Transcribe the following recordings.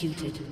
executed.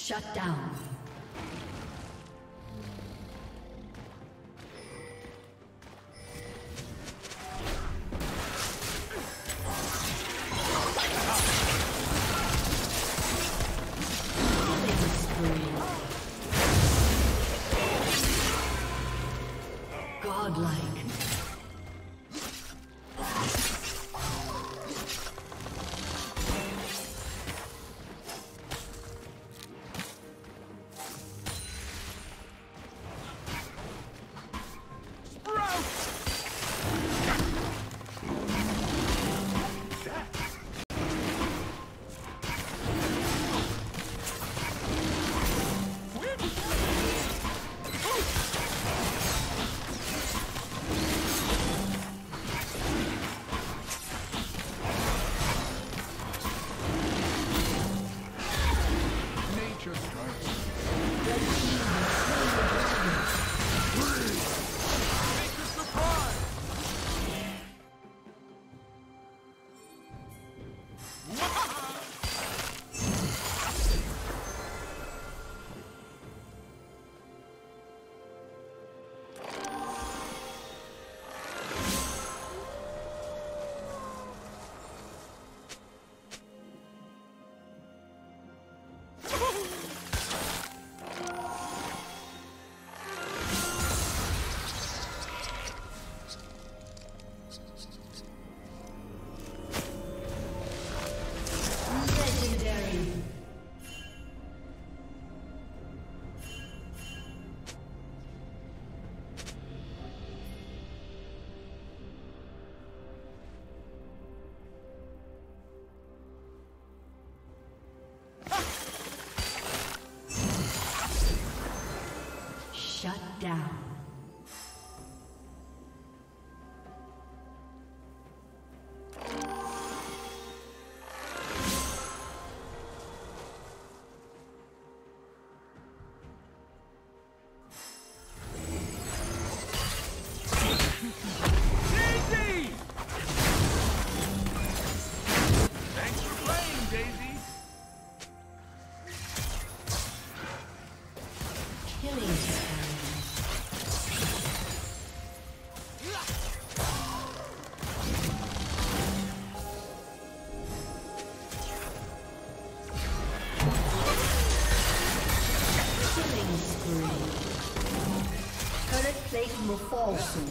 Shut down. Down. Awesome.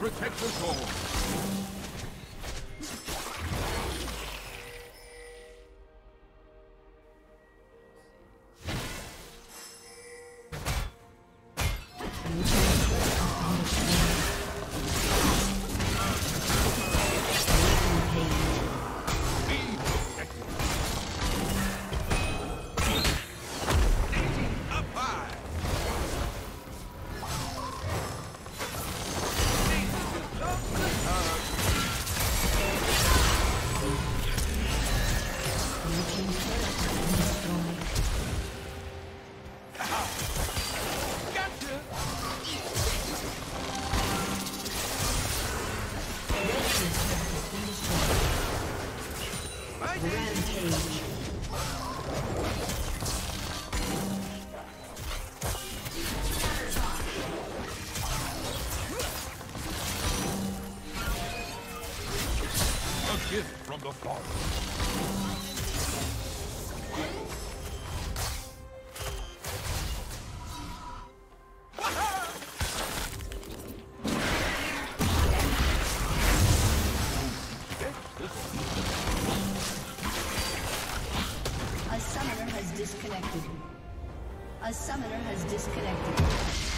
protect us all. From the forest. A summoner has disconnected.